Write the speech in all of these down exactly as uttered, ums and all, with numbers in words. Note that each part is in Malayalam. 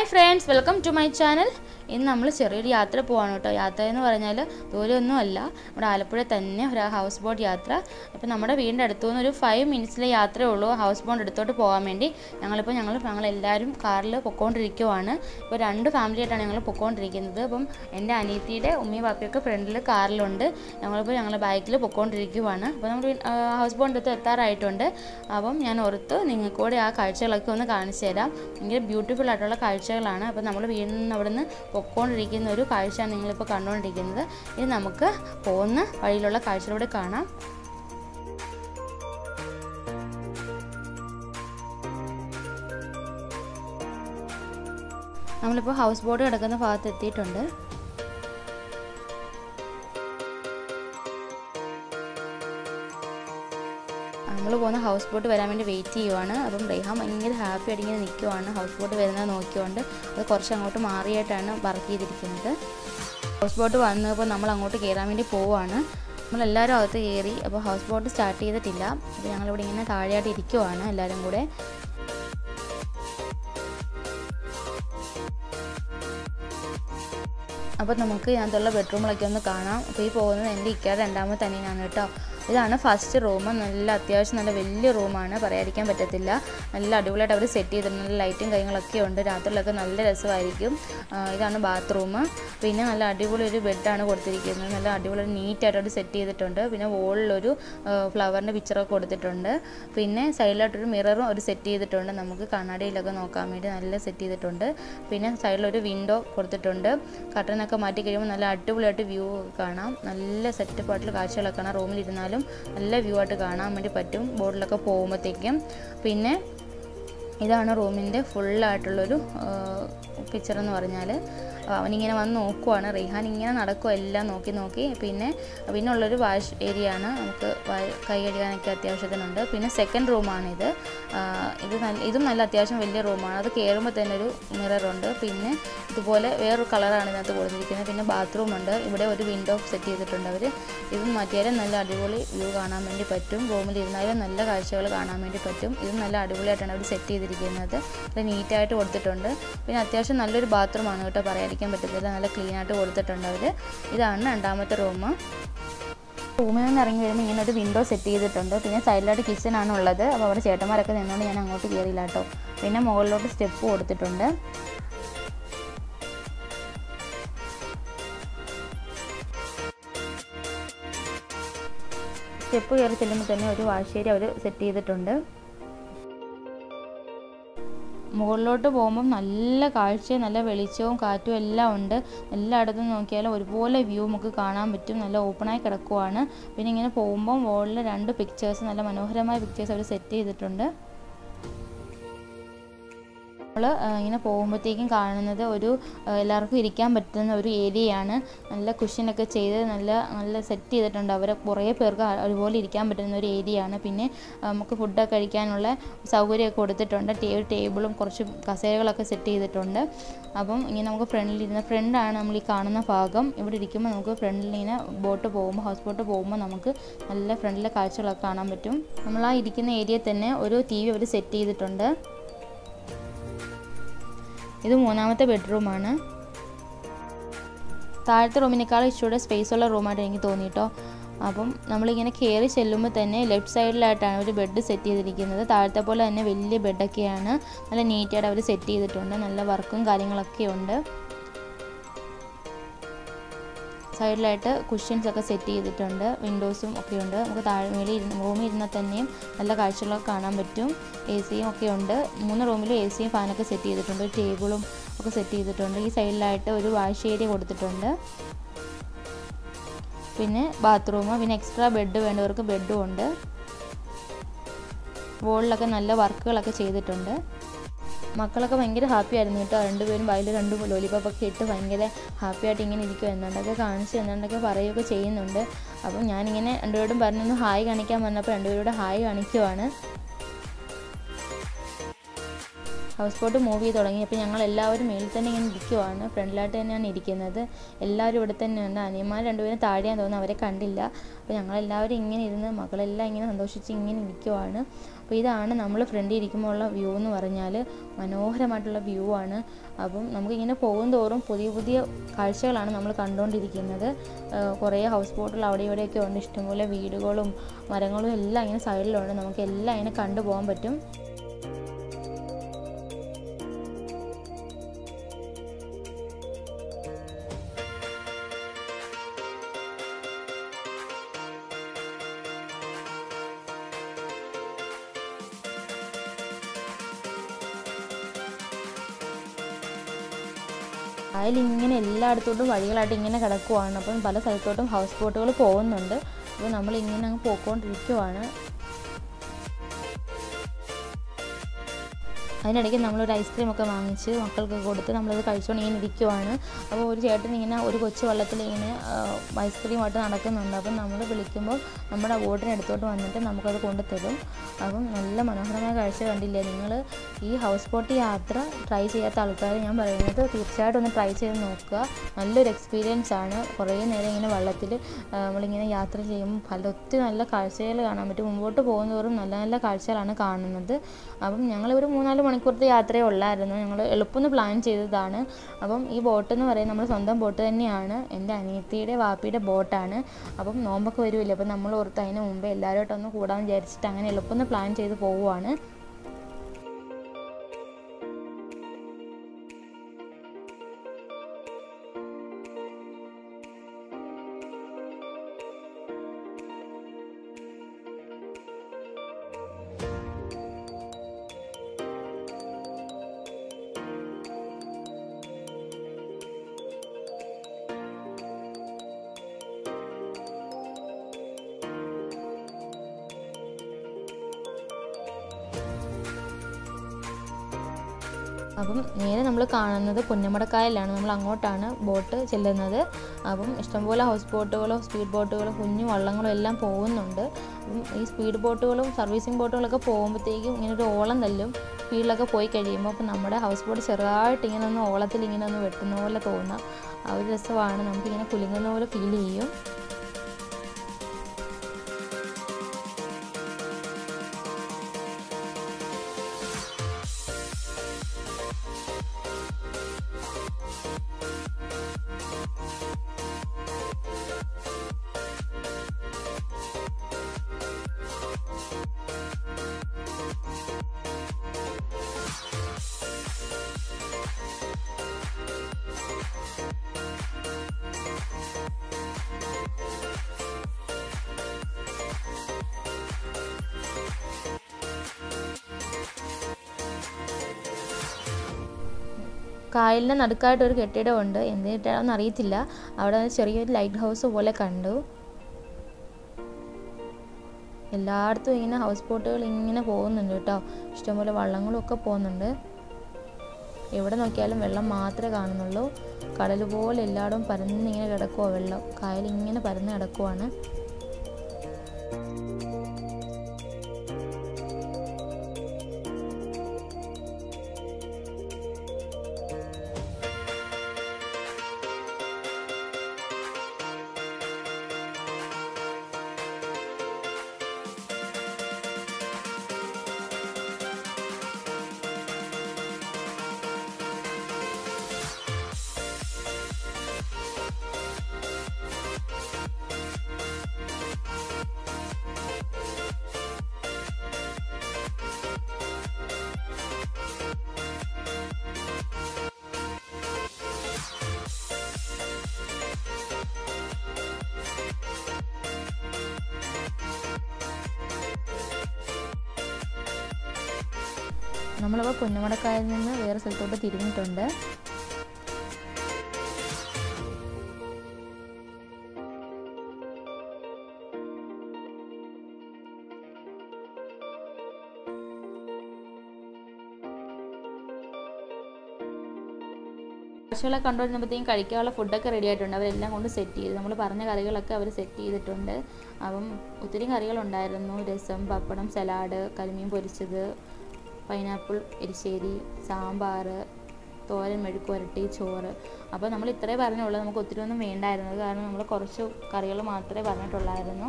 Hi friends, welcome to my channel. In നമ്മൾ ചെറിയൊരു യാത്ര പോവാണ് ട്ടോ. യാത്ര എന്ന് പറഞ്ഞാൽ ദൂരെയൊന്നും അല്ല. നമ്മുടെ ആലപ്പുഴ തന്നെ ഒരു ഹൗസ് ബോട്ട് യാത്ര. അപ്പോൾ നമ്മുടെ വീടിന്റെ അടുത്ത് നിന്ന് ഒരു five minutes ലെ യാത്രയേ ഉള്ളൂ ഹൗസ് ബോട്ട് എടുത്തോട്ട് പോകാൻ വേണ്ടി. ഞങ്ങൾ ഇപ്പോൾ ഞങ്ങൾ ഞങ്ങൾ എല്ലാവരും കാറിൽ പോക്കൊണ്ടിരിക്കുകയാണ്. ഇപ്പോൾ രണ്ട് ഫാമിലി ആയിട്ടാണ് ഞങ്ങൾ പോക്കൊണ്ടിരിക്കുന്നത്. അപ്പോൾ എൻ്റെ അനീതിയുടെ ഉമ്മയും പാപ്പയൊക്കെ ഫ്രണ്ടിൽ കാറിലുണ്ട്. ഞങ്ങൾ ഇപ്പോൾ ഞങ്ങൾ ബൈക്കിൽ പോക്കൊണ്ടിരിക്കുകയാണ്. അപ്പോൾ നമ്മുടെ ഹൗസ് ബോട്ട് അടുത്ത് എത്താറായിട്ടുണ്ട്. അപ്പോൾ ഞാൻ ഓർത്തു നിങ്ങൾക്കൂടെ ആ കാഴ്ചകളൊക്കെ ഒന്ന് കാണിച്ചു തരാം. ഭയങ്കര ബ്യൂട്ടിഫുൾ ആയിട്ടുള്ള കാഴ്ചകളാണ്. അപ്പോൾ നമ്മൾ വീടിന് അവിടുന്ന് പോയിക്കൊണ്ടിരിക്കുന്ന ഒരു കാഴ്ചയാണ് നിങ്ങളിപ്പോൾ കണ്ടുകൊണ്ടിരിക്കുന്നത്. ഇനി നമുക്ക് പോകുന്ന വഴിയിലുള്ള കാഴ്ചയിലൂടെ കാണാം. നമ്മളിപ്പോൾ ഹൗസ് ബോട്ട് കിടക്കുന്ന ഭാഗത്ത് എത്തിയിട്ടുണ്ട്. നമ്മൾ പോകുന്ന ഹൗസ് ബോട്ട് വരാൻ വേണ്ടി വെയിറ്റ് ചെയ്യുവാണ്. അപ്പം റെയ്ഹാൻ ഭയങ്കര ഹാപ്പി ആയിട്ട് ഇങ്ങനെ നിൽക്കുവാണ് ഹൗസ് ബോട്ട് വരുന്നത് നോക്കിക്കൊണ്ട്. അത് കുറച്ച് അങ്ങോട്ട് മാറിയായിട്ടാണ് വർക്ക് ചെയ്തിരിക്കുന്നത്. ഹൗസ് ബോട്ട് വന്നപ്പോൾ നമ്മൾ അങ്ങോട്ട് കയറാൻ വേണ്ടി പോവുകയാണ്. നമ്മളെല്ലാവരും അകത്ത് കയറി. അപ്പോൾ ഹൗസ് ബോട്ട് സ്റ്റാർട്ട് ചെയ്തിട്ടില്ല. അപ്പോൾ ഞങ്ങളിവിടെ ഇങ്ങനെ താഴെയായിട്ട് ഇരിക്കുവാണ് എല്ലാവരും കൂടെ. അപ്പോൾ നമുക്ക് അതിനകത്തുള്ള ബെഡ്റൂമിലൊക്കെ ഒന്ന് കാണാം. അപ്പോൾ ഈ പോകുന്നത് എൻ്റെ ഇക്കാ രണ്ടാമത്തെ തന്നെയാണ് കേട്ടോ. ഇതാണ് ഫസ്റ്റ് റൂം. നല്ല അത്യാവശ്യം നല്ല വലിയ റൂമാണ്, പറയാതിരിക്കാൻ പറ്റത്തില്ല. നല്ല അടിപൊളിയായിട്ട് അവർ സെറ്റ് ചെയ്തിട്ടുണ്ട്. നല്ല ലൈറ്റും കാര്യങ്ങളൊക്കെ ഉണ്ട്. രാത്രിയിലൊക്കെ നല്ല രസമായിരിക്കും. ഇതാണ് ബാത്റൂം. പിന്നെ നല്ല അടിപൊളി ഒരു ബെഡാണ് കൊടുത്തിരിക്കുന്നത്. നല്ല അടിപൊളി നീറ്റായിട്ട് അവർ സെറ്റ് ചെയ്തിട്ടുണ്ട്. പിന്നെ വോളിലൊരു ഫ്ലവറിൻ്റെ പിക്ചറൊക്കെ കൊടുത്തിട്ടുണ്ട്. പിന്നെ സൈഡിലായിട്ടൊരു മിററും അവർ സെറ്റ് ചെയ്തിട്ടുണ്ട്. നമുക്ക് കണ്ണാടിയിലൊക്കെ നോക്കാൻ വേണ്ടി നല്ല സെറ്റ് ചെയ്തിട്ടുണ്ട്. പിന്നെ സൈഡിലൊരു വിൻഡോ കൊടുത്തിട്ടുണ്ട്. കർട്ടനൊക്കെ മാറ്റി കഴിയുമ്പോൾ നല്ല അടിപൊളിയായിട്ട് വ്യൂ കാണാം. നല്ല സെറ്റപ്പായിട്ടുള്ള കാഴ്ചകളൊക്കെ കാണാം. റൂമിലിരുന്നാലും നല്ല വ്യൂ ആയിട്ട് കാണാൻ വേണ്ടി പറ്റും ബോട്ടിലൊക്കെ പോകുമ്പോഴത്തേക്കും. പിന്നെ ഇതാണ് റൂമിൻ്റെ ഫുള്ളായിട്ടുള്ളൊരു പിക്ചർ എന്ന് പറഞ്ഞാൽ. അവനിങ്ങനെ വന്ന് നോക്കുവാണ്. റെയ്ഹാൻ ഇങ്ങനെ നടക്കുക എല്ലാം നോക്കി നോക്കി. പിന്നെ പിന്നെ ഉള്ളൊരു വാഷ് ഏരിയ ആണ്. നമുക്ക് കൈ കഴുകാനൊക്കെ അത്യാവശ്യത്തിനുണ്ട്. പിന്നെ സെക്കൻഡ് റൂമാണിത്. ഇത് നല്ല ഇതും നല്ല അത്യാവശ്യം വലിയ റൂമാണ്. അത് കയറുമ്പോൾ തന്നെ ഒരു മിററുണ്ട്. പിന്നെ ഇതുപോലെ വേറൊരു കളറാണ് ഇതിനകത്ത് കൊടുത്തിരിക്കുന്നത്. പിന്നെ ബാത്റൂമുണ്ട്. ഇവിടെ ഒരു വിൻഡോ സെറ്റ് ചെയ്തിട്ടുണ്ട് അവർ. ഇതും മാറ്റിയാലും നല്ല അടിപൊളി വ്യൂ കാണാൻ വേണ്ടി പറ്റും. റൂമിലിരുന്നാലും നല്ല കാഴ്ചകൾ കാണാൻ വേണ്ടി പറ്റും. ഇതും നല്ല അടിപൊളിയായിട്ടാണ് അവർ സെറ്റ് ചെയ്തിരിക്കുന്നത്. അത് നീറ്റായിട്ട് കൊടുത്തിട്ടുണ്ട്. പിന്നെ അത്യാവശ്യം നല്ലൊരു ബാത്റൂമാണ് കേട്ടോ, പറയാതിരിക്കാൻ പറ്റത്തില്ല. നല്ല ക്ലീനായിട്ട് കൊടുത്തിട്ടുണ്ട് അവർ. ഇതാണ് രണ്ടാമത്തെ റൂം. റൂമിൽ നിന്ന് ഇറങ്ങി വരുമ്പോൾ ഇങ്ങനെ ഒരു വിൻഡോ സെറ്റ് ചെയ്തിട്ടുണ്ട്. പിന്നെ സൈഡിലായിട്ട് കിച്ചനാണ് ഉള്ളത്. അപ്പോൾ അവിടെ ചേട്ടന്മാരൊക്കെ നിന്നുകൊണ്ട് ഞാൻ അങ്ങോട്ട് കയറിയില്ല കേട്ടോ. പിന്നെ മുകളിലോട്ട് സ്റ്റെപ്പ് കൊടുത്തിട്ടുണ്ട്. സ്റ്റെപ്പ് കയറി ചെല്ലുമ്പോൾ തന്നെ ഒരു വാശേരി അവർ സെറ്റ് ചെയ്തിട്ടുണ്ട്. മുകളിലോട്ട് പോകുമ്പം നല്ല കാഴ്ചയും നല്ല വെളിച്ചവും കാറ്റും എല്ലാം ഉണ്ട്. എല്ലായിടത്തും നോക്കിയാലും ഒരുപോലെ വ്യൂ നമുക്ക് കാണാൻ പറ്റും. നല്ല ഓപ്പണായി കിടക്കുവാണ്. പിന്നെ ഇങ്ങനെ പോകുമ്പോൾ മുകളിൽ രണ്ട് പിക്ചേഴ്സ്, നല്ല മനോഹരമായ പിക്ചേഴ്സ് അവർ സെറ്റ് ചെയ്തിട്ടുണ്ട്. നമ്മൾ ഇങ്ങനെ പോകുമ്പോഴത്തേക്കും കാണുന്നത് ഒരു എല്ലാവർക്കും ഇരിക്കാൻ പറ്റുന്ന ഒരു ഏരിയയാണ്. നല്ല കുഷ്യനൊക്കെ ചെയ്ത് നല്ല നല്ല സെറ്റ് ചെയ്തിട്ടുണ്ട് അവർ. കുറേ പേർക്ക് ഒരുപോലെ ഇരിക്കാൻ പറ്റുന്ന ഒരു ഏരിയയാണ്. പിന്നെ നമുക്ക് ഫുഡൊക്കെ കഴിക്കാനുള്ള സൗകര്യമൊക്കെ കൊടുത്തിട്ടുണ്ട്. ഒരു ടേബിളും കുറച്ച് കസേരകളൊക്കെ സെറ്റ് ചെയ്തിട്ടുണ്ട്. അപ്പം ഇങ്ങനെ നമുക്ക് ഫ്രണ്ടിലിരുന്ന ഫ്രണ്ടാണ് നമ്മൾ ഈ കാണുന്ന ഭാഗം. ഇവിടെ ഇരിക്കുമ്പോൾ നമുക്ക് ഫ്രണ്ടിലിങ്ങനെ ബോട്ട് പോകുമ്പോൾ ഹൗസ് ബോട്ട് പോകുമ്പോൾ നമുക്ക് നല്ല ഫ്രണ്ടിലെ കാഴ്ചകളൊക്കെ കാണാൻ പറ്റും. നമ്മൾ ആ ഇരിക്കുന്ന ഏരിയയിൽ തന്നെ ഒരു ടി വി അവർ സെറ്റ് ചെയ്തിട്ടുണ്ട്. ഇത് മൂന്നാമത്തെ ബെഡ്റൂമാണ്. താഴത്തെ റൂമിനേക്കാൾ ഇച്ചിരി സ്പേസ് ഉള്ള റൂമായിട്ട് എനിക്ക് തോന്നിയിട്ടോ. അപ്പം നമ്മളിങ്ങനെ കയറി ചെല്ലുമ്പോൾ തന്നെ ലെഫ്റ്റ് സൈഡിലായിട്ടാണ് ഒരു ബെഡ് സെറ്റ് ചെയ്തിരിക്കുന്നത്. താഴത്തെ പോലെ തന്നെ വലിയ ബെഡൊക്കെയാണ്. നല്ല നീറ്റായിട്ട് അവർ സെറ്റ് ചെയ്തിട്ടുണ്ട്. നല്ല വർക്കും കാര്യങ്ങളൊക്കെ ഉണ്ട്. സൈഡിലായിട്ട് കുഷ്യൻസൊക്കെ സെറ്റ് ചെയ്തിട്ടുണ്ട്. വിൻഡോസും ഒക്കെ ഉണ്ട്. നമുക്ക് താഴെ മേലെ ഇരുന്ന് റൂമിൽ ഇരുന്നാൽ തന്നെയും നല്ല കാഴ്ചകളൊക്കെ കാണാൻ പറ്റും. എ സിയും ഒക്കെ ഉണ്ട്. മൂന്ന് റൂമിലും എ സിയും ഫാനൊക്കെ സെറ്റ് ചെയ്തിട്ടുണ്ട്. ഒരു ടേബിളും ഒക്കെ സെറ്റ് ചെയ്തിട്ടുണ്ട്. ഈ സൈഡിലായിട്ട് ഒരു വാഷ് ഏരിയ കൊടുത്തിട്ടുണ്ട്. പിന്നെ ബാത്റൂം. പിന്നെ എക്സ്ട്രാ ബെഡ് വേണ്ടവർക്ക് ബെഡും ഉണ്ട്. വോളിലൊക്കെ നല്ല വർക്കുകളൊക്കെ ചെയ്തിട്ടുണ്ട്. മക്കളൊക്കെ ഭയങ്കര ഹാപ്പി ആയിരുന്നു കേട്ടോ. രണ്ടുപേരും അതിൽ രണ്ട് ലോലിപോപ്പൊക്കെ ഇട്ട് ഭയങ്കര ഹാപ്പി ആയിട്ട് ഇങ്ങനെ ഇരിക്കും. എന്നുണ്ടൊക്കെ കാണിച്ച് എന്നുണ്ടൊക്കെ പറയുകയൊക്കെ ചെയ്യുന്നുണ്ട്. അപ്പം ഞാനിങ്ങനെ രണ്ടുപേരോടും പറഞ്ഞൊന്ന് ഹായ് കാണിക്കാൻ പറഞ്ഞപ്പോൾ രണ്ടുപേരോട് ഹായ് കാണിക്കുവാണ്. ഹൗസ് ബോട്ട് മൂവ് ചെയ്ത് തുടങ്ങിയപ്പോൾ ഞങ്ങൾ എല്ലാവരും മേളിൽ തന്നെ ഇങ്ങനെ ഇരിക്കുവാണ്. ഫ്രണ്ടിലായിട്ട് തന്നെയാണ് ഇരിക്കുന്നത്. എല്ലാവരും ഇവിടെ തന്നെയുണ്ട്. അനിയന്മാർ രണ്ടുപേരും താഴെയാണെന്ന് തോന്നുന്നു, അവരെ കണ്ടില്ല. അപ്പോൾ ഞങ്ങളെല്ലാവരും ഇങ്ങനെ ഇരുന്ന് മക്കളെല്ലാം ഇങ്ങനെ സന്തോഷിച്ച് ഇങ്ങനെ ഇരിക്കുവാണ്. അപ്പോൾ ഇതാണ് നമ്മൾ ഫ്രണ്ടിൽ ഇരിക്കുമ്പോൾ ഉള്ള വ്യൂ എന്ന് പറഞ്ഞാൽ മനോഹരമായിട്ടുള്ള വ്യൂ ആണ്. അപ്പം നമുക്ക് ഇങ്ങനെ പോകുന്തോറും പുതിയ പുതിയ കാഴ്ചകളാണ് നമ്മൾ കണ്ടുകൊണ്ടിരിക്കുന്നത്. കുറേ ഹൗസ് ബോട്ടുകൾ അവിടെ ഇവിടെയൊക്കെ ഉണ്ട്, ഇഷ്ടംപോലെ വീടുകളും മരങ്ങളും എല്ലാം ഇങ്ങനെ സൈഡിലുണ്ട്. നമുക്ക് എല്ലാം ഇങ്ങനെ കണ്ടുപോകാൻ പറ്റും. അതിലിങ്ങനെ എല്ലായിടത്തോട്ടും വഴികളായിട്ട് ഇങ്ങനെ കിടക്കുവാണ്. അപ്പം പല സ്ഥലത്തോട്ടും ഹൗസ് ബോട്ടുകൾ പോകുന്നുണ്ട്. അപ്പോൾ നമ്മളിങ്ങനെ അങ്ങ് പോയിക്കൊണ്ടിരിക്കുവാണ്. അതിനിടയ്ക്ക് നമ്മളൊരു ഐസ്ക്രീമൊക്കെ വാങ്ങിച്ച് മക്കൾക്ക് കൊടുത്ത് നമ്മളത് കഴിച്ചുകൊണ്ട് ഇങ്ങനെ ഇരിക്കുവാണ്. അപ്പോൾ ഒരു ചേട്ടൻ ഇങ്ങനെ ഒരു കൊച്ചു വള്ളത്തിൽ ഇങ്ങനെ ഐസ്ക്രീമായിട്ട് നടക്കുന്നുണ്ട്. അപ്പം നമ്മൾ വിളിക്കുമ്പോൾ നമ്മുടെ ബോട്ടിനടുത്തോട്ട് വന്നിട്ട് നമുക്കത് കൊണ്ടു തരും. അപ്പം നല്ല മനോഹരമായ കാഴ്ച കണ്ടില്ലേ നിങ്ങൾ? ഈ ഹൗസ് ബോട്ട് യാത്ര ട്രൈ ചെയ്യാത്ത ആൾക്കാർ ഞാൻ പറയുന്നത് തീർച്ചയായിട്ടും ഒന്ന് ട്രൈ ചെയ്ത് നോക്കുക. നല്ലൊരു എക്സ്പീരിയൻസ് ആണ്. കുറേ നേരം ഇങ്ങനെ വള്ളത്തിൽ നമ്മളിങ്ങനെ യാത്ര ചെയ്യുമ്പോൾ പല ഒത്തിരി നല്ല കാഴ്ചകൾ കാണാൻ പറ്റും. മുമ്പോട്ട് പോകുന്നതോറും നല്ല നല്ല കാഴ്ചകളാണ് കാണുന്നത്. അപ്പം ഞങ്ങളിവിടെ മൂന്നാല് മണിക്കൂറത്തെ യാത്രയേ ഉള്ളായിരുന്നു. ഞങ്ങൾ എളുപ്പമൊന്ന് പ്ലാൻ ചെയ്തതാണ്. അപ്പം ഈ ബോട്ട് എന്ന് പറയുന്നത് നമ്മുടെ സ്വന്തം ബോട്ട് തന്നെയാണ്. എൻ്റെ അനിയത്തിയുടെ വാപ്പിയുടെ ബോട്ടാണ്. അപ്പം നോമ്പൊക്കെ വരുമല്ലോ, അപ്പം നമ്മൾ ഓർത്ത് അതിന് മുമ്പേ എല്ലാവരുമായിട്ടൊന്ന് കൂടാമെന്ന് വിചാരിച്ചിട്ട് അങ്ങനെ എളുപ്പമൊന്ന് പ്ലാൻ ചെയ്ത് പോവുകയാണ്. അപ്പം നേരെ നമ്മൾ കാണുന്നത് പുന്നമടക്കായലാണ്. നമ്മൾ അങ്ങോട്ടാണ് ബോട്ട് ചെല്ലുന്നത്. അപ്പം ഇഷ്ടംപോലെ ഹൗസ് ബോട്ടുകളോ സ്പീഡ് ബോട്ടുകളോ കുഞ്ഞു വള്ളങ്ങളും എല്ലാം പോകുന്നുണ്ട്. അപ്പം ഈ സ്പീഡ് ബോട്ടുകളും സർവീസിങ് ബോട്ടുകളൊക്കെ പോകുമ്പോഴത്തേക്കും ഇങ്ങനൊരു ഓളം തല്ലും സ്പീഡിലൊക്കെ പോയി കഴിയുമ്പോൾ. അപ്പം നമ്മുടെ ഹൗസ് ബോട്ട് ചെറുതായിട്ട് ഇങ്ങനെ ഒന്ന് ഓളത്തിൽ ഇങ്ങനെ ഒന്ന് വെട്ടുന്ന പോലെ തോന്നാം. ആ ഒരു രസമാണ്. നമുക്കിങ്ങനെ കുലുങ്ങുന്ന പോലെ ഫീൽ ചെയ്യും. കായലിൻ്റെ നടുക്കായിട്ട് ഒരു കെട്ടിടമുണ്ട്. എന്തിനാണെന്ന് അറിയത്തില്ല. അവിടെ ചെറിയൊരു ലൈറ്റ് ഹൗസ് പോലെ കണ്ടു. എല്ലായിടത്തും ഇങ്ങനെ ഹൗസ് ബോട്ടുകൾ ഇങ്ങനെ പോകുന്നുണ്ട് കേട്ടോ. ഇഷ്ടംപോലെ വള്ളങ്ങളും ഒക്കെ പോകുന്നുണ്ട്. എവിടെ നോക്കിയാലും വെള്ളം മാത്രമേ കാണുന്നുള്ളൂ. കടൽ പോലെ എല്ലായിടവും പരന്നിങ്ങനെ കിടക്കുക വെള്ളം. കായൽ ഇങ്ങനെ പരന്ന് കിടക്കുവാണ്. നമ്മളപ്പോൾ പുന്നമടക്കായൽ നിന്ന് വേറെ സ്ഥലത്തോട്ട് തിരിഞ്ഞിട്ടുണ്ട്. കർഷകളൊക്കെ കണ്ടുവരുമ്പോഴത്തേക്കും കഴിക്കാനുള്ള ഫുഡൊക്കെ റെഡി ആയിട്ടുണ്ട്. അവരെല്ലാം കൊണ്ട് സെറ്റ് ചെയ്ത് നമ്മൾ പറഞ്ഞ കറികളൊക്കെ അവർ സെറ്റ് ചെയ്തിട്ടുണ്ട്. അപ്പം ഒത്തിരി കറികളുണ്ടായിരുന്നു. രസം, പപ്പടം, സലാഡ്, കരിമീൻ പൊരിച്ചത്, പൈനാപ്പിൾ എരിശ്ശേരി, സാമ്പാർ, തോരൻ, മെഴുക്കുവരട്ടി, ചോറ്. അപ്പോൾ നമ്മൾ ഇത്രയേ പറഞ്ഞുള്ളൂ. നമുക്ക് ഒത്തിരി ഒന്നും വേണ്ടായിരുന്നത് കാരണം നമ്മൾ കുറച്ച് കറികൾ മാത്രമേ പറഞ്ഞിട്ടുള്ളായിരുന്നു.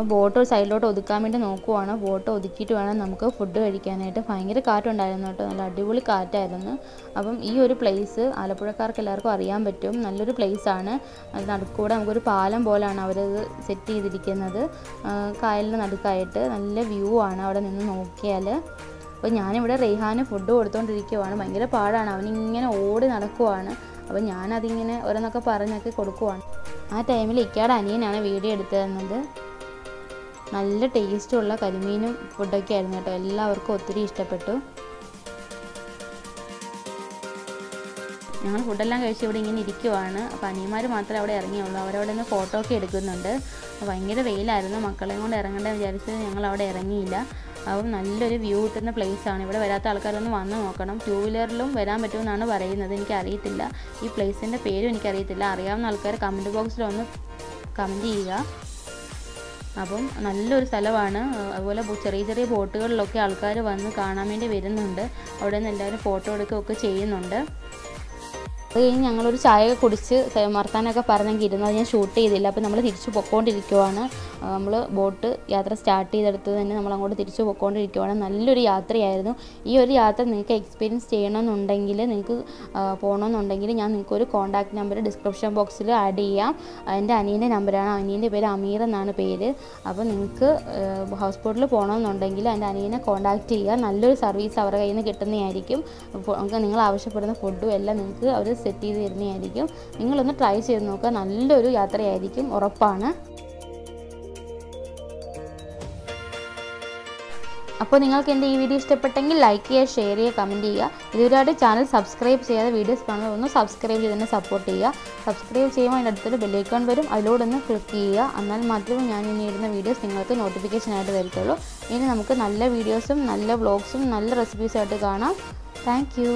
അപ്പോൾ ബോട്ട് സൈഡിലോട്ട് ഒതുക്കാൻ വേണ്ടി നോക്കുവാണ്. ബോട്ട് ഒതുക്കിയിട്ട് വേണം നമുക്ക് ഫുഡ് കഴിക്കാനായിട്ട്. ഭയങ്കര കാറ്റുണ്ടായിരുന്നു കേട്ടോ, നല്ല അടിപൊളി കാറ്റായിരുന്നു. അപ്പം ഈ ഒരു പ്ലേസ് ആലപ്പുഴക്കാർക്ക് എല്ലാവർക്കും അറിയാൻ പറ്റും, നല്ലൊരു പ്ലേസാണ്. അത് നടുക്കൂടെ നമുക്കൊരു പാലം പോലെയാണ് അവരത് സെറ്റ് ചെയ്തിരിക്കുന്നത്, കായലിൻ്റെ നടുക്കായിട്ട്. നല്ല വ്യൂ ആണ് അവിടെ നിന്ന് നോക്കിയാൽ. അപ്പോൾ ഞാനിവിടെ റെയ്ഹാന് ഫുഡ് കൊടുത്തുകൊണ്ടിരിക്കുവാണ്. ഭയങ്കര പാടാണ്, അവനിങ്ങനെ ഓടി നടക്കുവാണ്. അപ്പോൾ ഞാനതിങ്ങനെ ഓരോന്നൊക്കെ പറഞ്ഞൊക്കെ കൊടുക്കുവാണ്. ആ ടൈമിൽ ഇക്കാട് അനിയനാണ് വീഡിയോ എടുത്തു തന്നത്. നല്ല ടേസ്റ്റുള്ള കരിമീനും ഫുഡൊക്കെ ആയിരുന്നു കേട്ടോ, എല്ലാവർക്കും ഒത്തിരി ഇഷ്ടപ്പെട്ടു. ഞങ്ങൾ ഫുഡെല്ലാം കഴിച്ച് ഇവിടെ ഇങ്ങനെ ഇരിക്കുവാണ്. അപ്പോൾ അനിയന്മാർ മാത്രമേ അവിടെ ഇറങ്ങിയുള്ളൂ, അവരവിടെ നിന്ന് ഫോട്ടോ ഒക്കെ എടുക്കുന്നുണ്ട്. ഭയങ്കര വെയിലായിരുന്നു, മക്കളെയും കൊണ്ട് ഇറങ്ങേണ്ട വിചാരിച്ചത് ഞങ്ങൾ അവിടെ ഇറങ്ങിയില്ല. അപ്പം നല്ലൊരു വ്യൂ കിട്ടുന്ന പ്ലേസാണ്. ഇവിടെ വരാത്ത ആൾക്കാരൊന്ന് വന്ന് നോക്കണം. ടൂ വീലറിലും വരാൻ പറ്റുമെന്നാണ് പറയുന്നത്, എനിക്കറിയത്തില്ല. ഈ പ്ലേസിൻ്റെ പേരും എനിക്കറിയത്തില്ല. അറിയാവുന്ന ആൾക്കാർ കമൻറ്റ് ബോക്സിലൊന്ന് കമൻറ്റ് ചെയ്യുക. അപ്പം നല്ലൊരു സ്ഥലമാണ്. അതുപോലെ ചെറിയ ചെറിയ ബോട്ടുകളിലൊക്കെ ആൾക്കാർ വന്ന് കാണാൻ വേണ്ടി വരുന്നുണ്ട്. അവിടെ നിന്ന് എല്ലാവരും ഫോട്ടോ എടുക്കുകയൊക്കെ ചെയ്യുന്നുണ്ട്. അത് കഴിഞ്ഞ് ഞങ്ങളൊരു ചായ കുടിച്ച് വർത്താനൊക്കെ പറഞ്ഞെങ്കിൽ ഇരുന്നത് ഞാൻ ഷൂട്ട് ചെയ്തില്ല. അപ്പോൾ നമ്മൾ തിരിച്ച് പൊയ്ക്കൊണ്ടിരിക്കുവാണ്. നമ്മൾ ബോട്ട് യാത്ര സ്റ്റാർട്ട് ചെയ്തെടുത്ത് തന്നെ നമ്മൾ അങ്ങോട്ട് തിരിച്ച് പൊയ്ക്കൊണ്ടിരിക്കുവാണ്. നല്ലൊരു യാത്രയായിരുന്നു. ഈ ഒരു യാത്ര നിങ്ങൾക്ക് എക്സ്പീരിയൻസ് ചെയ്യണമെന്നുണ്ടെങ്കിൽ, നിങ്ങൾക്ക് പോകണമെന്നുണ്ടെങ്കിൽ ഞാൻ നിങ്ങൾക്കൊരു കോൺടാക്ട് നമ്പർ ഡിസ്ക്രിപ്ഷൻ ബോക്സിൽ ആഡ് ചെയ്യാം. എൻ്റെ അനിയൻ്റെ നമ്പറാണ്. അനിയൻ്റെ പേര് അമീർ എന്നാണ് പേര്. അപ്പോൾ നിങ്ങൾക്ക് ഹൗസ് ബോട്ടിൽ പോകണമെന്നുണ്ടെങ്കിൽ എൻ്റെ അനിയനെ കോൺടാക്റ്റ് ചെയ്യുക. നല്ലൊരു സർവീസ് അവരുടെ കയ്യിൽ നിന്ന് കിട്ടുന്നതായിരിക്കും. നിങ്ങൾ ആവശ്യപ്പെടുന്ന ഫുഡും എല്ലാം നിങ്ങൾക്ക് അവർ സെറ്റ് ചെയ്ത് തരുന്നതായിരിക്കും. നിങ്ങളൊന്ന് ട്രൈ ചെയ്ത് നോക്കുക, നല്ലൊരു യാത്രയായിരിക്കും ഉറപ്പാണ്. അപ്പോൾ നിങ്ങൾക്ക് എൻ്റെ ഈ വീഡിയോ ഇഷ്ടപ്പെട്ടെങ്കിൽ ലൈക്ക് ചെയ്യുക, ഷെയർ ചെയ്യുക, കമൻറ്റ് ചെയ്യുക. ഇതുവരെയായിട്ട് ചാനൽ സബ്സ്ക്രൈബ് ചെയ്യാതെ വീഡിയോസ് കാണുന്നത് ഒന്ന് സബ്സ്ക്രൈബ് ചെയ്ത് തന്നെ സപ്പോർട്ട് ചെയ്യുക. സബ്സ്ക്രൈബ് ചെയ്യുമ്പോൾ അതിൻ്റെ അടുത്തൊരു ബെൽ ഐക്കൺ വരും, അതിലൂടെ ഒന്ന് ക്ലിക്ക് ചെയ്യുക. എന്നാൽ മാത്രമേ ഞാൻ ഇനി ഇടുന്ന വീഡിയോസ് നിങ്ങൾക്ക് നോട്ടിഫിക്കേഷനായിട്ട് വരത്തുള്ളൂ. ഇനി നമുക്ക് നല്ല വീഡിയോസും നല്ല വ്ളോഗ്സും നല്ല റെസിപ്പീസുമായിട്ട് കാണാം. Thank U.